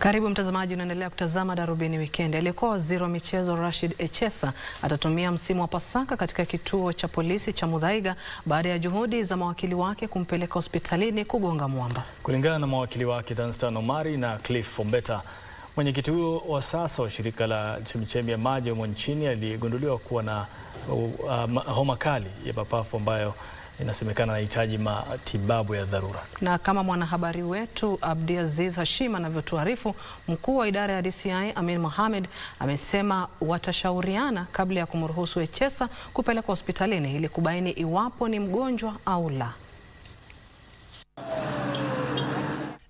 Karibu mtazamaji, unaendelea kutazama Darubini Weekend. Aliyekuwa waziri wa michezo Rashid Echesa atatumia msimu wa Pasaka katika kituo cha polisi cha Muthaiga baada ya juhudi za mawakili wake kumpeleka hospitalini kugonga mwamba. Kulingana na mawakili wake Danstan Omari na Cliff Ombeta, mwenyekiti huyo wa sasa wa shirika la chemichemi ya maji humo nchini aligunduliwa kuwa na homa kali ya mapafu ambayo inasemekana anahitaji matibabu ya dharura. Na kama mwanahabari wetu Abdiaziz Hashima anavyotuarifu, mkuu wa idara ya DCI Amin Mohammed amesema watashauriana kabla ya kumruhusu Echesa kupelekwa hospitalini ili kubaini iwapo ni mgonjwa au la.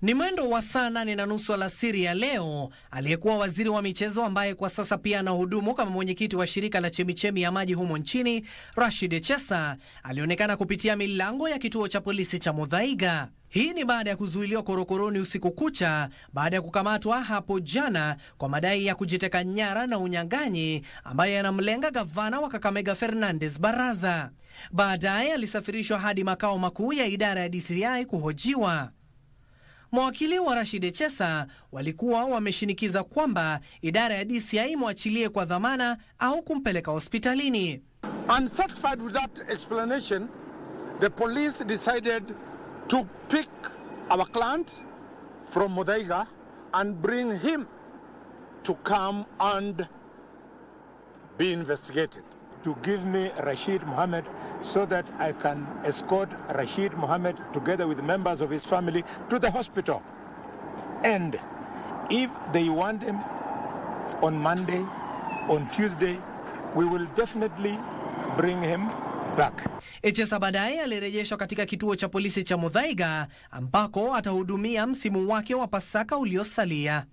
Ni mwendo wa saa 8:30 alasiri ya leo, aliyekuwa waziri wa michezo ambaye kwa sasa pia anahudumu kama mwenyekiti wa shirika la chemichemi ya maji humo nchini, Rashid Echesa, alionekana kupitia milango ya kituo cha polisi cha Muthaiga. Hii ni baada ya kuzuiliwa korokoroni usiku kucha baada ya kukamatwa hapo jana kwa madai ya kujiteka nyara na unyang'anyi ambaye yanamlenga gavana wa Kakamega Fernandez Baraza. Baadaye alisafirishwa hadi makao makuu ya idara ya DCI kuhojiwa. Mawakili wa Rashid Echesa walikuwa wameshinikiza kwamba idara ya DCI muachilie kwa dhamana au kumpeleka hospitalini. Unsatisfied with that explanation, the police decided to pick our client from Muthaiga and bring him to come and be investigated. To give me Rashid Mohammed so that I can escort Rashid Mohammed together with members of his family to the hospital. And if they want him on Monday, on Tuesday, we will definitely bring him back. Echesa baadaye alirejeshwa katika kituo cha polisi cha Muthaiga ambako atahudumia msimu wake wa Pasaka uliosalia.